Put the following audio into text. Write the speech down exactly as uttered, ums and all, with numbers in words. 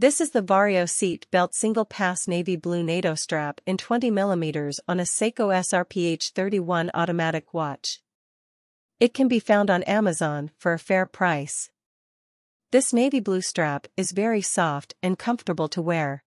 This is the Vario Seat Belt Single Pass Navy Blue NATO strap in twenty millimeter on a Seiko S R P H thirty-one automatic watch. It can be found on Amazon for a fair price. This navy blue strap is very soft and comfortable to wear.